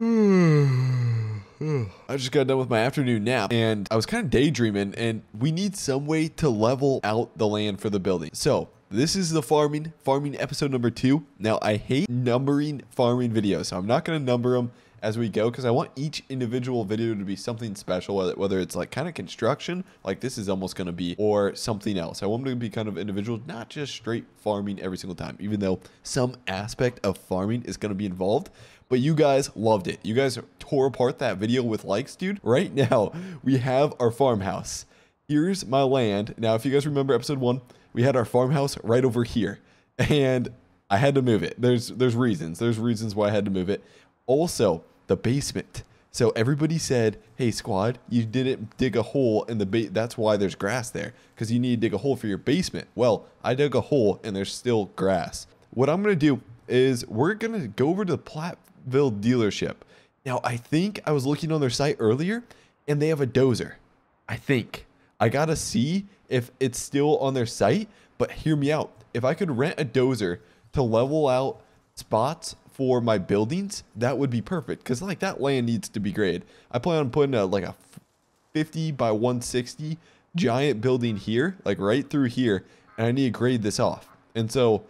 I just got done with my afternoon nap and I was kind of daydreaming, and we need some way to level out the land for the building. So this is the farming episode number 2. Now I hate numbering farming videos, so I'm not going to number them as we go, because I want each individual video to be something special, whether it's like kind of construction, like this is almost going to be, or something else. I want them to be kind of individual, not just straight farming every single time, even though some aspect of farming is going to be involved. But you guys loved it. You guys tore apart that video with likes, dude. Right now, we have our farmhouse. Here's my land. Now, if you guys remember episode 1, we had our farmhouse right over here, and I had to move it. There's reasons. There's reasons why I had to move it. Also, the basement. So everybody said, hey, squad, you didn't dig a hole in the basement. That's why there's grass there, because you need to dig a hole for your basement. Well, I dug a hole, and there's still grass. What I'm going to do is we're going to go over to the Plattville dealership. Now, I think I was looking on their site earlier, and they have a dozer. I think. I got to see if it's still on their site, but hear me out. If I could rent a dozer to level out spots for my buildings, that would be perfect, because like that land needs to be graded. I plan on putting like a 50 by 160 giant building here, like right through here, and I need to grade this off. And so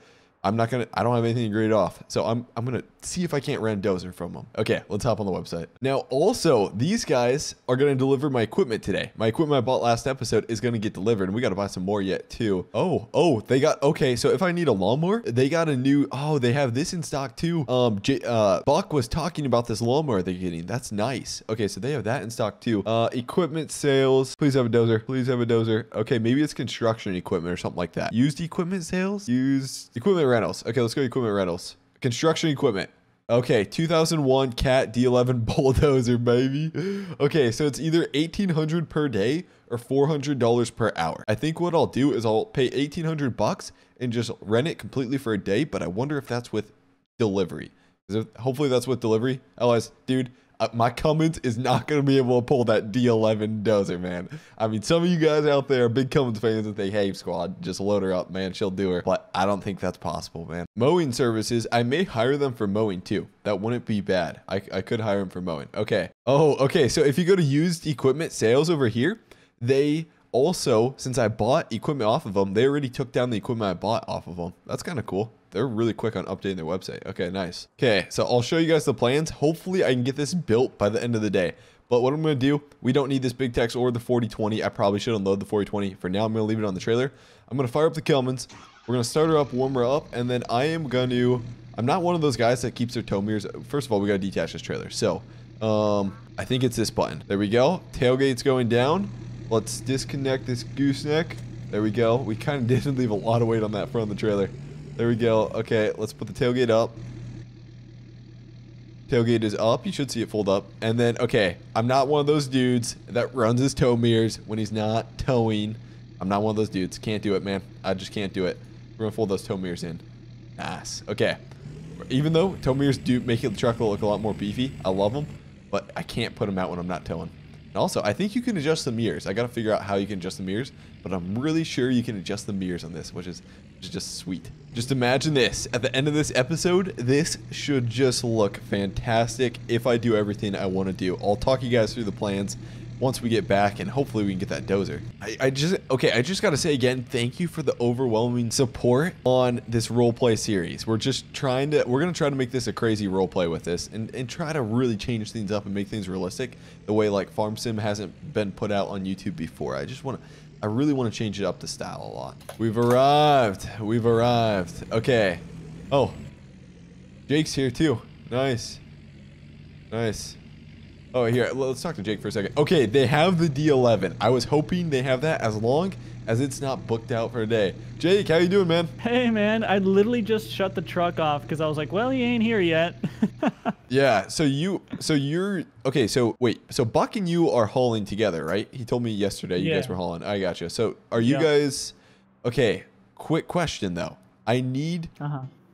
I don't have anything to grade off, so I'm gonna see if I can't rent a dozer from them. Okay, let's hop on the website. Now, also, these guys are gonna deliver my equipment today. My equipment I bought last episode is gonna get delivered, and we gotta buy some more yet too. Oh, they got, okay, so if I need a lawnmower, they got a new, oh, they have this in stock too. Buck was talking about this lawnmower they're getting. That's nice. Okay, so they have that in stock too. Equipment sales. Please have a dozer. Please have a dozer. Okay, maybe it's construction equipment or something like that. Used equipment sales. Used equipment rentals. Okay, let's go equipment rentals. Construction equipment. Okay, 2001 Cat D11 bulldozer, baby. Okay, so it's either $1,800 per day or $400 per hour. I think what I'll do is I'll pay $1,800 and just rent it completely for a day, but I wonder if that's with delivery. Hopefully that's with delivery. Otherwise, dude, my Cummins is not going to be able to pull that D11 dozer, man. I mean, some of you guys out there are big Cummins fans that they hate, squad. Just load her up, man. She'll do her. But I don't think that's possible, man. Mowing services. I may hire them for mowing, too. That wouldn't be bad. I could hire them for mowing. Okay. Oh, okay. So if you go to used equipment sales over here, they also, since I bought equipment off of them, they already took down the equipment I bought off of them. That's kind of cool. They're really quick on updating their website. Okay, nice. Okay, so I'll show you guys the plans. Hopefully, I can get this built by the end of the day. But what I'm going to do, we don't need this big text or the 4020. I probably should unload the 4020. For now, I'm going to leave it on the trailer. I'm going to fire up the Cummins. We're going to start her up, warm her up, and then I am going to... I'm not one of those guys that keeps their tow mirrors. First of all, we got to detach this trailer. So, I think it's this button. There we go. Tailgate's going down. Let's disconnect this gooseneck. There we go. We kind of didn't leave a lot of weight on that front of the trailer. There we go. Okay, let's put the tailgate up. Tailgate is up. You should see it fold up. And then, okay, I'm not one of those dudes that runs his tow mirrors when he's not towing. I'm not one of those dudes. Can't do it, man. I just can't do it. We're going to fold those tow mirrors in. Nice. Okay. Even though tow mirrors do make the truck look a lot more beefy, I love them, but I can't put them out when I'm not towing. And also, I think you can adjust the mirrors. I got to figure out how you can adjust the mirrors, but I'm really sure you can adjust the mirrors on this, which is just sweet. Just imagine this. At the end of this episode, this should just look fantastic if I do everything I want to do. I'll talk you guys through the plans once we get back, and hopefully we can get that dozer. I just got to say again, thank you for the overwhelming support on this roleplay series. We're going to try to make this a crazy roleplay with this and try to really change things up and make things realistic the way like Farm Sim hasn't been put out on YouTube before. I really want to change it up the style a lot. We've arrived. Okay. Oh, Jake's here too. Nice. Oh, here, let's talk to Jake for a second. Okay, they have the D11. I was hoping they have that as long as it's not booked out for a day. Jake, how you doing, man? Hey, man. I literally just shut the truck off because I was like, well, he ain't here yet. Yeah, so Buck and you are hauling together, right? He told me yesterday you guys were hauling. I got you. So are you guys, okay, quick question, though. I need,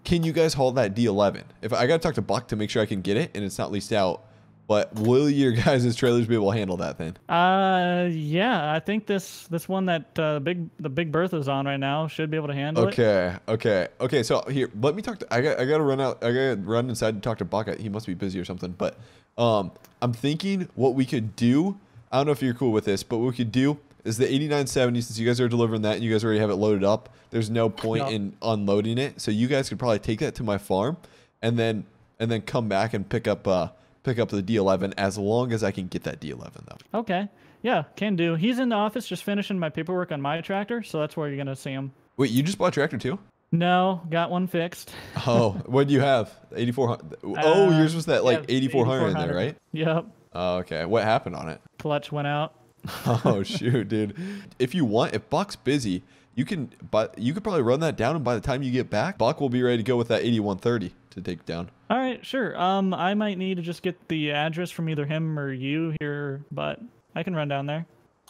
can you guys haul that D11? If I got to talk to Buck to make sure I can get it and it's not leased out. But will your guys' trailers be able to handle that thing? Yeah, I think this one that the big Bertha's on right now should be able to handle it. Okay. So here, let me talk to. I gotta run out. I gotta run inside and talk to Buck. He must be busy or something. But I'm thinking what we could do. I don't know if you're cool with this, but what we could do is the 8970. Since you guys are delivering that and you guys already have it loaded up, there's no point in unloading it. So you guys could probably take that to my farm, and then come back and pick up the D11 as long as I can get that D11 though. Okay. Yeah, can do. He's in the office just finishing my paperwork on my tractor, so that's where you're going to see him. Wait, you just bought a tractor too? No, got one fixed. Oh, what do you have? 8400. Oh, yours was that like 8400 in there, right? Yep. Oh, okay. What happened on it? Clutch went out. Oh, shoot, dude. If you want, if Buck's busy, you could probably run that down, and by the time you get back, Buck will be ready to go with that 8130 to take down. All right, sure. I might need to just get the address from either him or you here, but I can run down there.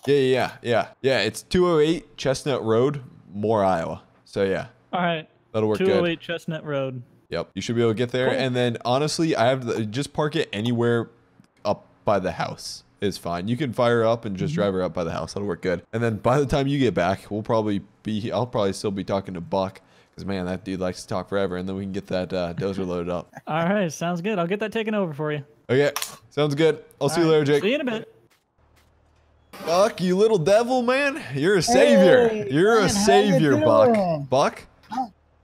Yeah. It's 208 Chestnut Road, Moore, Iowa. So yeah. All right. That'll work. 208 Chestnut Road. Yep. You should be able to get there. Cool. And then honestly, I have to just park it anywhere up by the house. Is fine. You can fire her up and just drive her up by the house. That'll work good. And then by the time you get back, I'll probably still be talking to Buck, because man, that dude likes to talk forever. And then we can get that dozer loaded up. All right, sounds good. I'll get that taken over for you. Okay, sounds good. I'll see you later, Jake. See you in a bit. Buck, you little devil, man. You're a savior. Hey, you're man, a savior, Buck. Buck?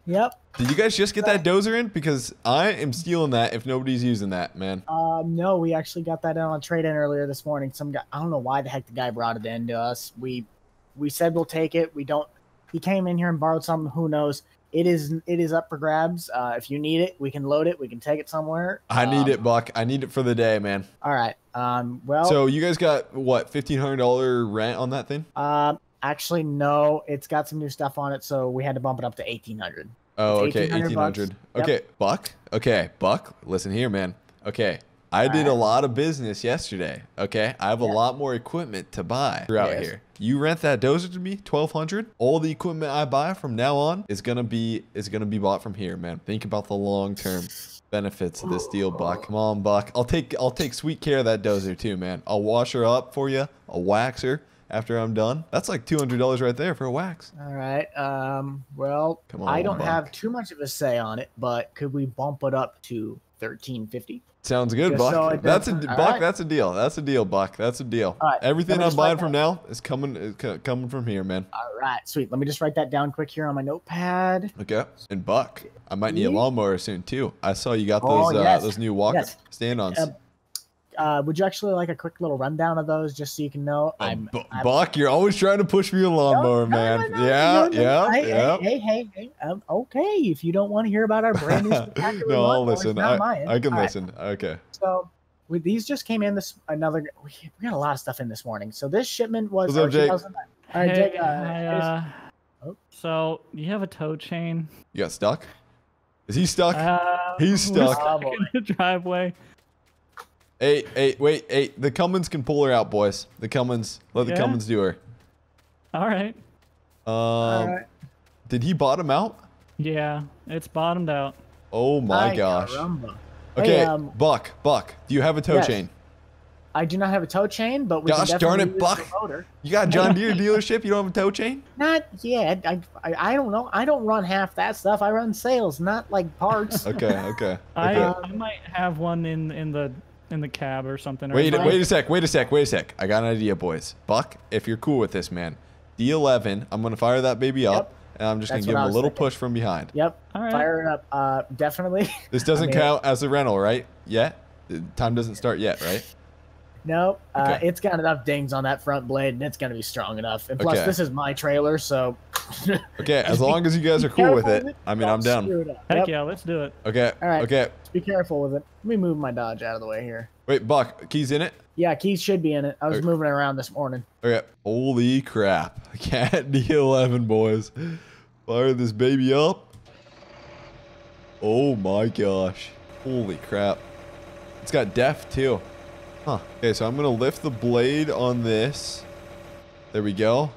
Yep. Did you guys just get that dozer in? Because I am stealing that if nobody's using that, man. No, we actually got that in on trade-in earlier this morning. Some guy, I don't know why the heck the guy brought it in to us. We said we'll take it. We don't. He came in here and borrowed something. Who knows? It is up for grabs. If you need it, we can load it. We can take it somewhere. I need it, Buck. I need it for the day, man. All right. Well. So you guys got what, $1,500 rent on that thing? Actually, no. It's got some new stuff on it, so we had to bump it up to $1,800. Oh, okay, 1800. Okay, yep. Buck. Okay, Buck. Listen here, man. Okay, I did a lot of business yesterday. Okay, I have a lot more equipment to buy throughout here. You rent that dozer to me, 1200. All the equipment I buy from now on is gonna be bought from here, man. Think about the long term benefits of this deal, Buck. Come on, Buck. I'll take sweet care of that dozer too, man. I'll wash her up for you. I'll wax her. After I'm done, that's like $200 right there for a wax. All right. Well, on, I don't have too much of a say on it, but could we bump it up to $1,350? Sounds good, Buck. So that's a deal. That's a deal, Buck. That's a deal. Right. Everything I'm buying from now is coming from here, man. All right, sweet. Let me just write that down quick here on my notepad. Okay. And Buck, I might need a lawnmower soon too. I saw you got those new walker stand-ons. Would you actually like a quick little rundown of those just so you can know? Buck, you're always trying to push me a lawnmower, man. Yeah. Hey. Okay, if you don't want to hear about our brand new spectacular lawnmower, I'll listen. I can listen. Right. Okay. So these just came in we got a lot of stuff in this morning. So this shipment was... What's up, Jake? All right, Jake. So you have a tow chain. You got stuck? Is he stuck? He's stuck. Oh, in the driveway. Hey, wait, the Cummins can pull her out, boys. The Cummins, let the Cummins do her. All right. Did he bottom out? Yeah, it's bottomed out. Oh my gosh. Caramba. Okay, hey, Buck, do you have a tow chain? I do not have a tow chain, but we can definitely use the motor. You got a John Deere dealership, you don't have a tow chain? Not yet. I don't know. I don't run half that stuff. I run sales, not like parts. Okay. I might have one in the cab or something. Wait a sec. I got an idea, boys. Buck, if you're cool with this, man, D11, I'm going to fire that baby up, and I'm just going to give him a little push from behind. Yep. All right. Fire it up. Definitely. This doesn't count as a rental, right? Yet? The time doesn't start yet, right? No. It's got enough dings on that front blade, and it's going to be strong enough. And plus, this is my trailer, so... Okay, as long as you guys are cool with it, I mean, I'm down. Heck yeah, let's do it. Okay. All right. Okay. Be careful with it. Let me move my Dodge out of the way here. Wait, Buck, keys in it? Yeah, keys should be in it. I was moving it around this morning. Okay. Holy crap. Cat D11, boys. Fire this baby up. Oh my gosh. Holy crap. It's got def too. Huh. Okay, so I'm going to lift the blade on this. There we go.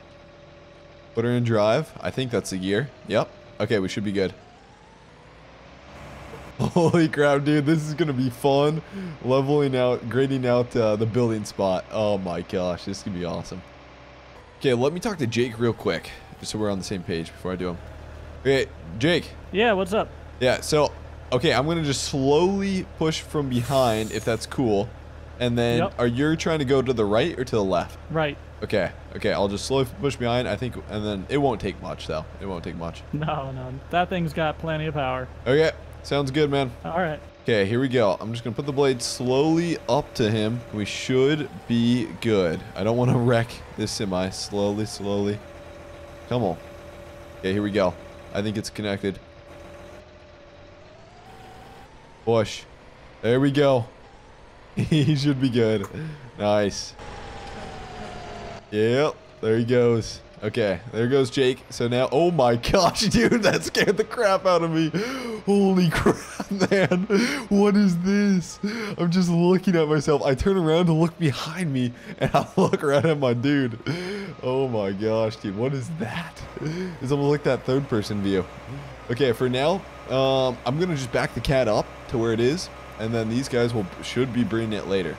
Put her in drive. I think that's the gear. Yep. Okay, we should be good. Holy crap, dude, this is gonna be fun. Leveling out, grading out the building spot. Oh my gosh, this is gonna be awesome. Okay, let me talk to Jake real quick, just so we're on the same page before I do him. Okay, Jake. Yeah, what's up? Yeah, so, okay, I'm gonna just slowly push from behind, if that's cool. And then, yep. Are you trying to go to the right or to the left? Right. Okay, okay, I'll just slowly push behind, I think, and then it won't take much, though. It won't take much. No, no, that thing's got plenty of power. Okay, sounds good, man. All right. Okay, here we go. I'm just gonna put the blade slowly up to him. We should be good. I don't want to wreck this semi. Slowly, slowly. Come on. Okay, here we go. I think it's connected. Push. There we go. He should be good. Nice. Yep, there he goes. Okay, there goes Jake. So now, oh my gosh, dude, that scared the crap out of me. Holy crap, man. What is this? I'm just looking at myself. I turn around to look behind me, and I look right at my dude. Oh my gosh, dude, what is that? It's almost like that third-person view. Okay, for now, I'm going to just back the cat up to where it is, and then these guys should be bringing it later.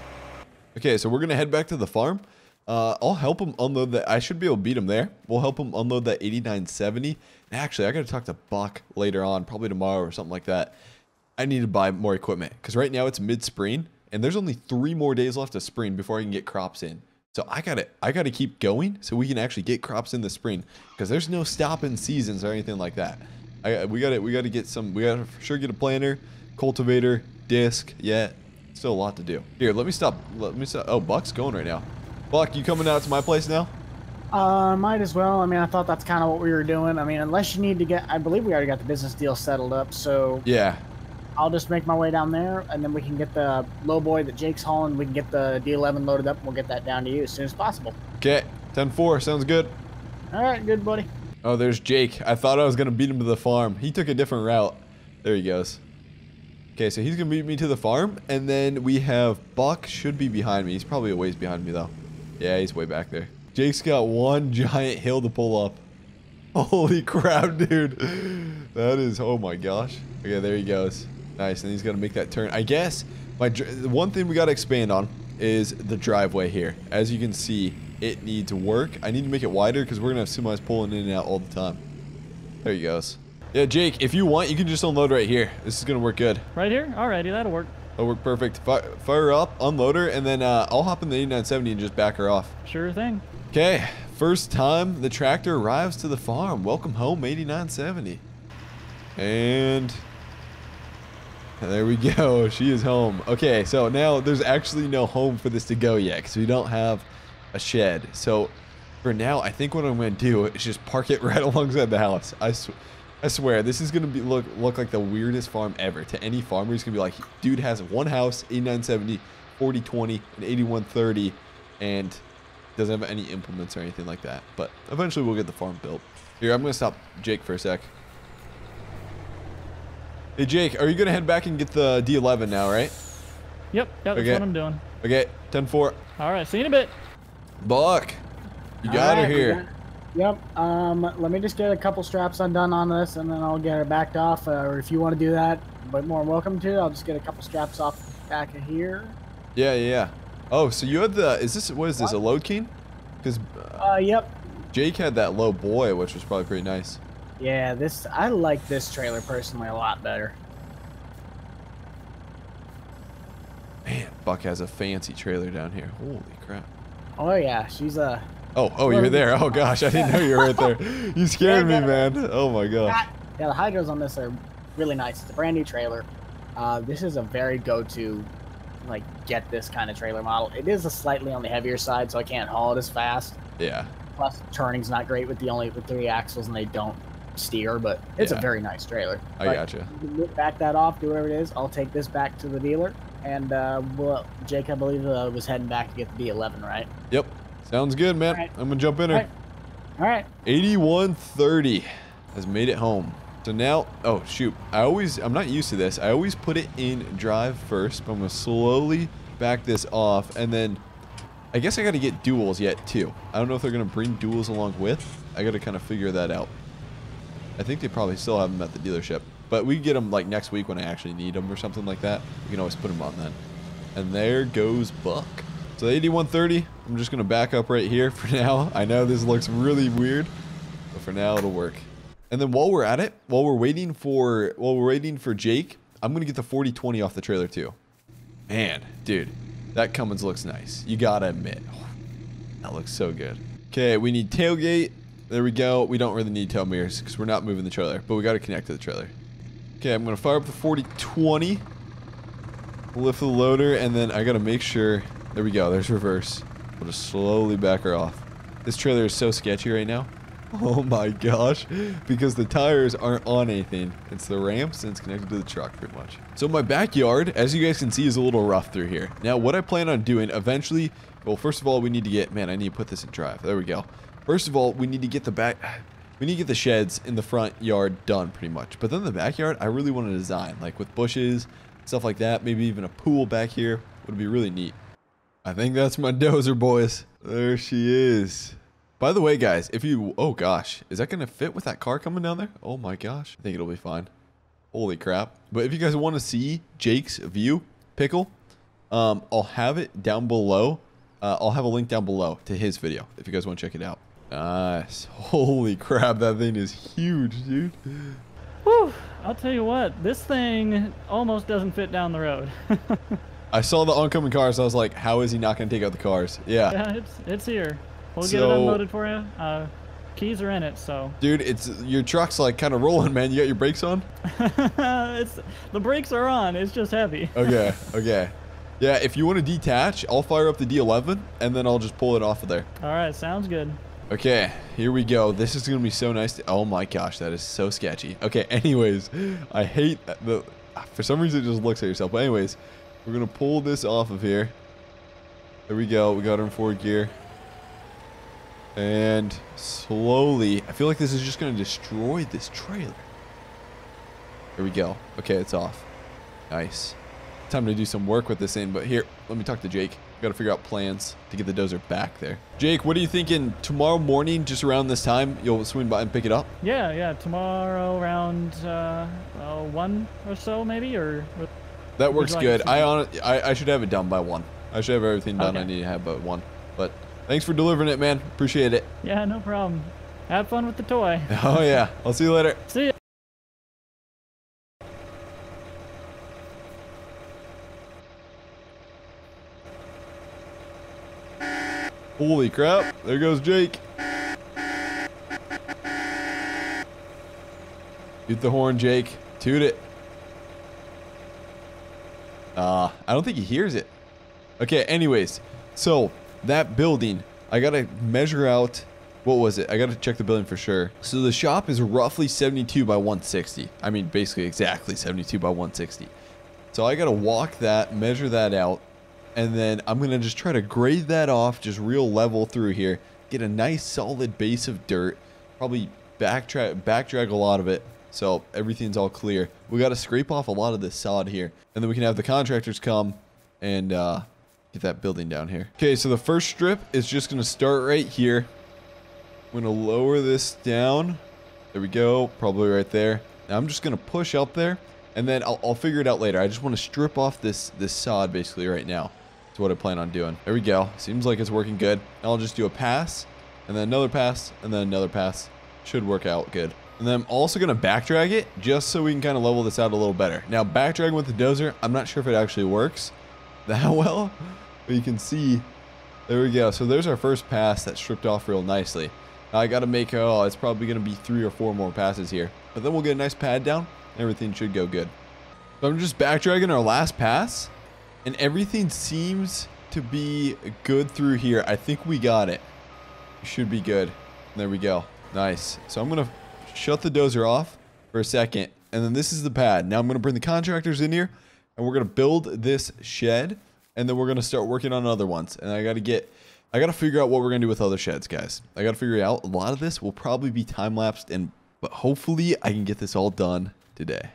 Okay, so we're going to head back to the farm. I'll help him unload that. I should be able to beat him there. We'll help him unload that 8970. Actually, I got to talk to Buck later on, probably tomorrow or something like that. I need to buy more equipment because right now it's mid-spring and there's only 3 more days left of spring before I can get crops in. So I gotta keep going so we can actually get crops in the spring because there's no stopping seasons or anything like that. We gotta get some. We gotta for sure get a planter, cultivator, disc. Yeah, still a lot to do. Here, let me stop. Oh, Buck's going right now. Buck, you coming out to my place now? Might as well. I mean, I thought that's kind of what we were doing. I mean, unless you need to get... I believe we already got the business deal settled up, so... Yeah. I'll just make my way down there, and then we can get the lowboy that Jake's hauling. We can get the D11 loaded up, and we'll get that down to you as soon as possible. Okay. 10-4. Sounds good. All right. Good, buddy. Oh, there's Jake. I thought I was going to beat him to the farm. He took a different route. There he goes. Okay, so he's going to beat me to the farm, and then we have... Buck should be behind me. He's probably a ways behind me, though. Yeah, he's way back there. Jake's got one giant hill to pull up. Holy crap, dude. That is, oh my gosh. Okay, there he goes. Nice, and he's going to make that turn. I guess one thing we got to expand on is the driveway here. As you can see, it needs work. I need to make it wider because we're going to have semis pulling in and out all the time. There he goes. Yeah, Jake, if you want, you can just unload right here. This is going to work good. Right here? Alrighty, that'll work. That'll work perfect. Fire her up, unload her, and then I'll hop in the 8970 and just back her off. Sure thing. Okay, first time the tractor arrives to the farm. Welcome home, 8970. And there we go. She is home. Okay, so now there's actually no home for this to go yet because we don't have a shed. So for now, I think what I'm going to do is just park it right alongside the house. I swear, this is going to be look like the weirdest farm ever to any farmer. He's going to be like, dude has one house, 8970, 4020, and 8130, and doesn't have any implements or anything like that. But eventually we'll get the farm built. Here, I'm going to stop Jake for a sec. Hey, Jake, are you going to head back and get the D11 now, right? Yep, that's okay. What I'm doing. Okay, 10-4. All right, see you in a bit. Buck, you got her here. Yep. Let me just get a couple straps undone on this, and then I'll get her backed off. Or if you want to do that, but more welcome to. I'll just get a couple straps off back of here. Yeah, yeah. Oh, so you had the? Is this what is this? A Load King? Because. Yep. Jake had that low boy, which was probably pretty nice. Yeah, this I like this trailer personally a lot better. Man, Buck has a fancy trailer down here. Holy crap. Oh yeah, she's a. Oh, you were there. Oh, gosh. I didn't know you were right there. You scared me, man. Oh, my gosh. Yeah, the hydros on this are really nice. It's a brand new trailer. This is a very go-to, like, get this kind of trailer model. It is a slightly on the heavier side, so I can't haul it as fast. Yeah. Plus, turning's not great with 3 axles, and they don't steer, but it's a very nice trailer. I gotcha. You can back that off, do whatever it is. I'll take this back to the dealer, and well, Jake, I believe, was heading back to get the D11, right? Yep. Sounds good, man. Right. I'm going to jump in her. All right. 8130 has made it home. So now, oh, shoot. I'm not used to this. I always put it in drive first, but I'm going to slowly back this off. And then I guess I got to get duals yet, too. I don't know if they're going to bring duals along with. I got to kind of figure that out. I think they probably still have them at the dealership. But we get them like next week when I actually need them or something like that. We can always put them on then. And there goes Buck. So 8130, I'm just gonna back up right here for now. I know this looks really weird, but for now it'll work. And then while we're at it, while we're waiting for Jake, I'm gonna get the 4020 off the trailer too. Man, dude, that Cummins looks nice. You gotta admit, oh, that looks so good. Okay, we need tailgate. There we go. We don't really need tail mirrors because we're not moving the trailer, but we gotta connect to the trailer. Okay, I'm gonna fire up the 4020, lift the loader, and then I gotta make sure. There we go, there's reverse. We'll just slowly back her off. This trailer is so sketchy right now. Oh my gosh, because the tires aren't on anything. It's the ramps and it's connected to the truck pretty much. So my backyard, as you guys can see, is a little rough through here. Now what I plan on doing eventually, well, first of all, we need to get, man, I need to put this in drive. There we go. First of all, we need to get the back, we need to get the sheds in the front yard done pretty much. But then the backyard, I really want to design, like with bushes, stuff like that. Maybe even a pool back here would be really neat. I think that's my dozer, boys. There she is. By the way, guys, if you... Oh, gosh. Is that going to fit with that car coming down there? Oh, my gosh. I think it'll be fine. Holy crap. But if you guys want to see Jake's view, Pickle, I'll have it down below. I'll have a link down below to his video if you guys want to check it out. Nice. Holy crap. That thing is huge, dude. Whew. I'll tell you what. This thing almost doesn't fit down the road. I saw the oncoming cars. I was like, how is he not going to take out the cars? Yeah. Yeah, it's here. We'll get it unloaded for you. Keys are in it, so. Dude, it's your truck's like kind of rolling, man. You got your brakes on? The brakes are on. It's just heavy. Okay. Okay. Yeah, if you want to detach, I'll fire up the D11, and then I'll just pull it off of there. All right. Sounds good. Okay. Here we go. This is going to be so nice. Oh, my gosh. That is so sketchy. Okay. Anyways, I hate the... For some reason, it just looks at yourself. But anyways... We're going to pull this off of here. There we go. We got her in forward gear. And slowly. I feel like this is just going to destroy this trailer. Here we go. Okay, it's off. Nice. Time to do some work with this in. But here, let me talk to Jake. Got to figure out plans to get the dozer back there. Jake, what are you thinking? Tomorrow morning, just around this time, you'll swing by and pick it up? Yeah, yeah. Tomorrow around 1 or so, maybe? Or that works good. I should have it done by 1. I should have everything done I need to have by 1. But thanks for delivering it, man. Appreciate it. Yeah, no problem. Have fun with the toy. Oh, yeah. I'll see you later. See ya. Holy crap. There goes Jake. Toot the horn, Jake. Toot it. I don't think he hears it. Okay, anyways, so that building, I gotta measure out, what was it? I gotta check the building for sure. So the shop is roughly 72 by 160. I mean, basically exactly 72 by 160. So I gotta walk that, measure that out, and then I'm gonna just try to grade that off, just real level through here, get a nice solid base of dirt, probably backdrag a lot of it. So everything's all clear. We got to scrape off a lot of this sod here. And then we can have the contractors come and get that building down here. Okay, so the first strip is just going to start right here. I'm going to lower this down. There we go. Probably right there. Now I'm just going to push up there. And then I'll figure it out later. I just want to strip off this sod basically right now. That's what I plan on doing. There we go. Seems like it's working good. And I'll just do a pass. And then another pass. And then another pass. Should work out good. And then I'm also going to backdrag it just so we can kind of level this out a little better. Now, backdragging with the dozer, I'm not sure if it actually works that well. But you can see, there we go. So there's our first pass that stripped off real nicely. Now I got to make, oh, it's probably going to be 3 or 4 more passes here. But then we'll get a nice pad down. And everything should go good. So I'm just backdragging our last pass. And everything seems to be good through here. I think we got it. It should be good. There we go. Nice. So I'm going to... shut the dozer off for a second, and then this is the pad. Now I'm going to bring the contractors in here, and we're going to build this shed, and then we're going to start working on other ones. And I got to figure out what we're going to do with other sheds, guys. I got to figure it out. A lot of this will probably be time-lapsed, but hopefully I can get this all done today.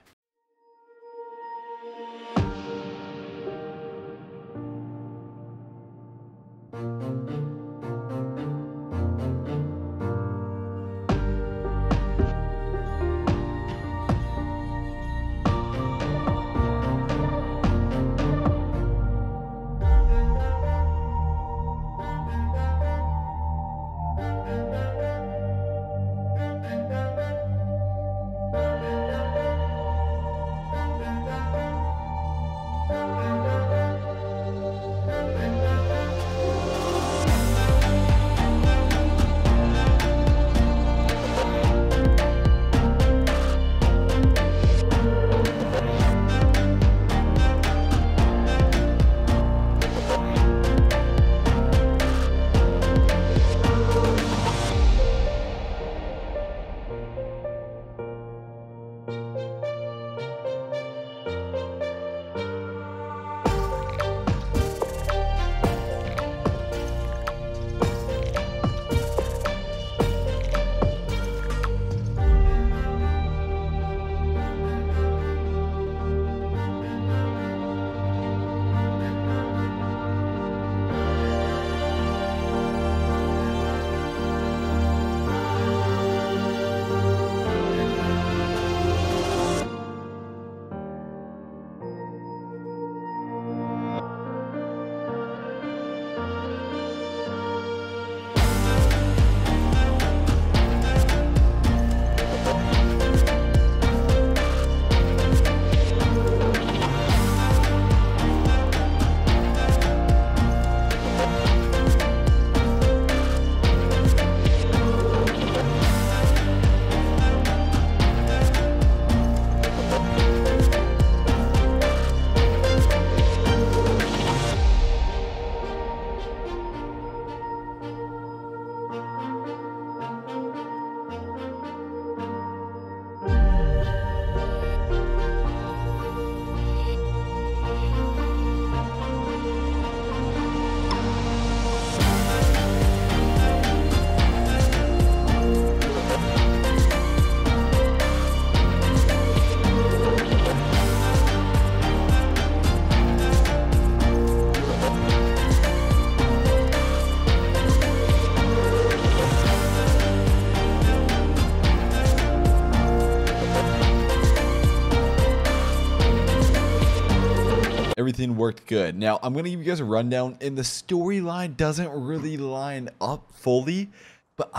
everything worked good. Now, I'm going to give you guys a rundown, and the storyline doesn't really line up fully, but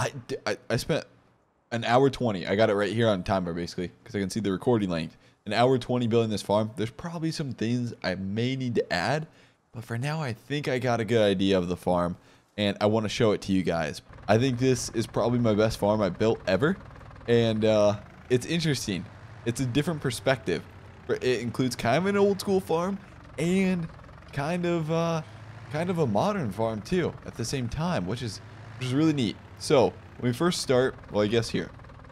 I spent an hour 20. I got it right here on timer, basically, because I can see the recording length. An hour 20 building this farm. There's probably some things I may need to add, but for now, I think I got a good idea of the farm, and I want to show it to you guys. I think this is probably my best farm I built ever, and it's interesting. It's a different perspective. It includes kind of an old school farm and kind of a modern farm too at the same time, which is really neat. So when we first start, well, I guess here,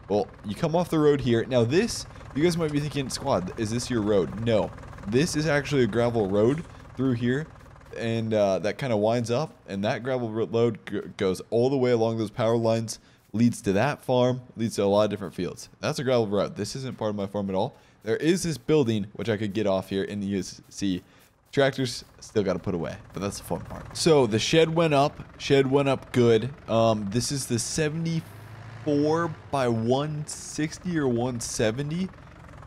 well, you come off the road here. Now this, you guys might be thinking, squad, is this your road? No, this is actually a gravel road through here, and that kind of winds up, and that gravel road goes all the way along those power lines, leads to that farm, leads to a lot of different fields. That's a gravel road. This isn't part of my farm at all. There is this building, which I could get off here, and you see tractors still got to put away, but that's the fun part. So the shed went up good. This is the 74 by 160 or 170.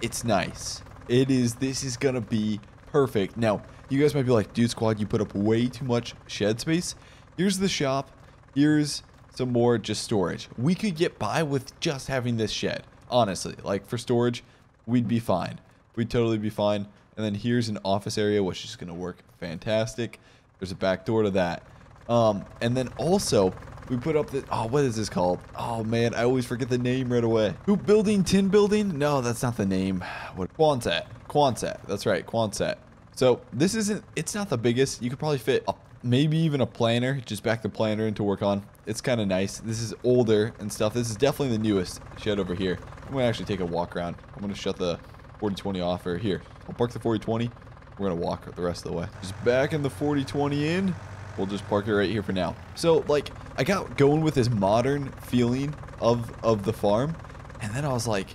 It's nice. This is going to be perfect. Now, you guys might be like, dude, squad, you put up way too much shed space. Here's the shop. Here's some more just storage. We could get by with just having this shed, honestly, like for storage. We'd be fine. We'd totally be fine. And then here's an office area, which is going to work fantastic. There's a back door to that. And then also, we put up the... Oh, what is this called? Oh, man, I always forget the name right away. Hoop building? Tin building? No, that's not the name. What? Quonset. Quonset. That's right, Quonset. So this isn't... It's not the biggest. You could probably fit maybe even a planter. Just back the planter in to work on. It's kind of nice. This is older and stuff. This is definitely the newest shed over here. I'm going to actually take a walk around. I'm going to shut the 4020 off right here. I'll park the 4020. We're going to walk the rest of the way. Just back in the 4020 in. We'll just park it right here for now. So, like, I got going with this modern feeling of the farm. And then I was like,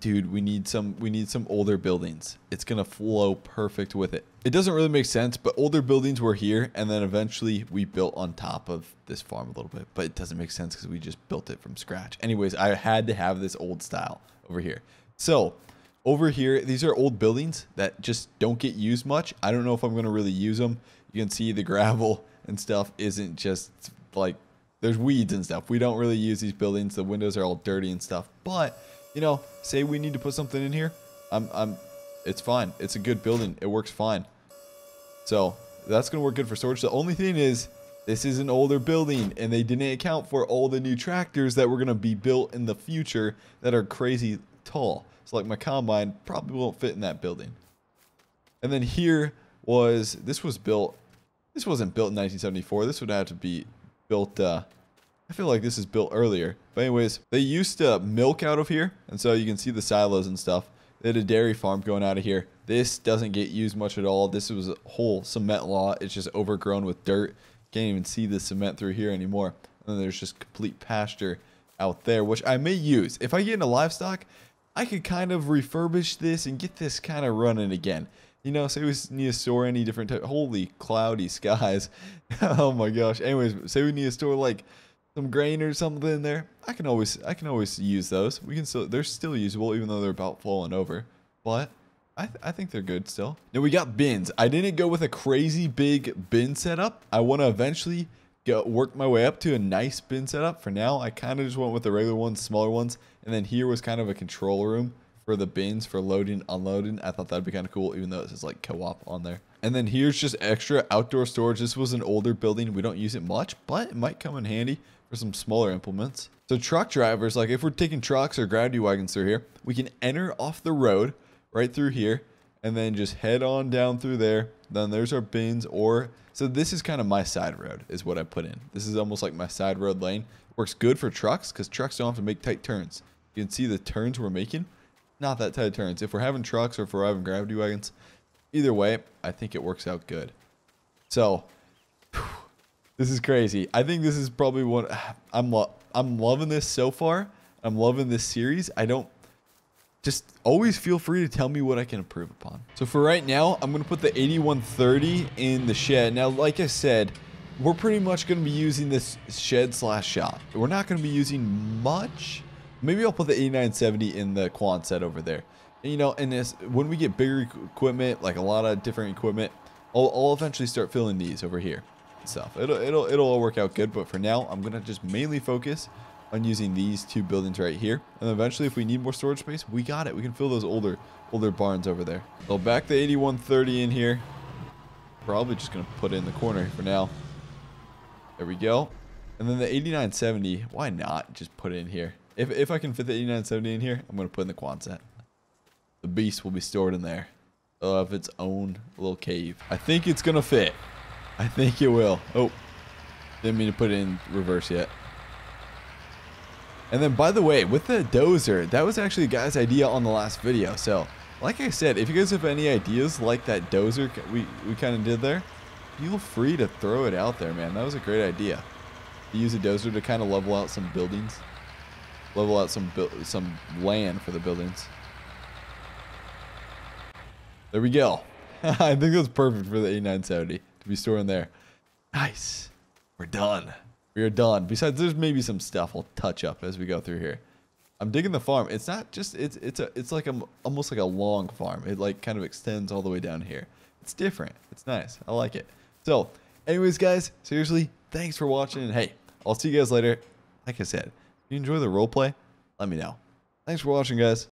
dude, we need some older buildings. It's going to flow perfect with it. It doesn't really make sense, but older buildings were here. And then eventually we built on top of this farm a little bit, but it doesn't make sense because we just built it from scratch. Anyways, I had to have this old style over here. So over here, these are old buildings that just don't get used much. I don't know if I'm going to really use them. You can see the gravel and stuff isn't just like, there's weeds and stuff. We don't really use these buildings. The windows are all dirty and stuff, but you know, say we need to put something in here. It's fine. It's a good building. It works fine. So that's going to work good for storage. The only thing is this is an older building, and they didn't account for all the new tractors that were going to be built in the future that are crazy tall. So like my combine probably won't fit in that building. And then here this wasn't built in 1974. This would have to be built, I feel like this is built earlier. But anyways, they used to milk out of here. And so you can see the silos and stuff. They had a dairy farm going out of here. This doesn't get used much at all. This was a whole cement lot. It's just overgrown with dirt. Can't even see the cement through here anymore. And then there's just complete pasture out there, which I may use. If I get into livestock, I could kind of refurbish this and get this kind of running again. You know, say we need to store any different type. Holy cloudy skies. Oh my gosh. Anyways, say we need to store like some grain or something in there. I can always use those. We can still, they're still usable even though they're about flowing over. But I think they're good still. Now we got bins. I didn't go with a crazy big bin setup. I want to eventually work my way up to a nice bin setup. For now, I kind of just went with the regular ones, smaller ones. And then here was kind of a control room for the bins for loading, unloading. I thought that'd be kind of cool, even though it says like co-op on there. And then here's just extra outdoor storage. This was an older building. We don't use it much, but it might come in handy for some smaller implements. So truck drivers, like if we're taking trucks or gravity wagons through here, we can enter off the road right through here and then just head on down through there. Then there's our bins, or so this is kind of my side road is what I put in. This is almost like my side road lane. Works good for trucks because trucks don't have to make tight turns. You can see the turns we're making. Not that tight of turns. If we're having trucks or if we're having gravity wagons, either way, I think it works out good. So whew, this is crazy. I think this is probably one I'm loving this so far. I'm loving this series. Just always feel free to tell me what I can improve upon. So for right now, I'm going to put the 8130 in the shed. Now, like I said, we're pretty much going to be using this shed slash shop. We're not going to be using much. Maybe I'll put the 8970 in the quant set over there. And, you know, and this, when we get bigger equipment, like a lot of different equipment, I'll eventually start filling these over here and stuff. It'll all work out good. But for now, I'm going to just mainly focus on using these two buildings right here. And eventually, if we need more storage space, we got it. We can fill those older barns over there. I'll back the 8130 in here. Probably just going to put it in the corner for now. There we go. And then the 8970, why not just put it in here? If I can fit the 8970 in here, I'm going to put in the Quonset. The beast will be stored in there of its own little cave. I think it's going to fit. I think it will. Oh, didn't mean to put it in reverse yet. And then, by the way, with the dozer, that was actually a guy's idea on the last video. So, like I said, if you guys have any ideas like that dozer we kind of did there, feel free to throw it out there, man. That was a great idea. To use a dozer to kind of level out some buildings. Level out some land for the buildings. There we go. I think that's perfect for the 8970 to be stored in there. Nice. We're done. We are done. Besides, there's maybe some stuff I'll touch up as we go through here. I'm digging the farm. It's not just it's like almost like a long farm. It like kind of extends all the way down here. It's different. It's nice. I like it. So, anyways, guys, seriously, thanks for watching. And hey, I'll see you guys later. Like I said, if you enjoy the roleplay, let me know. Thanks for watching, guys.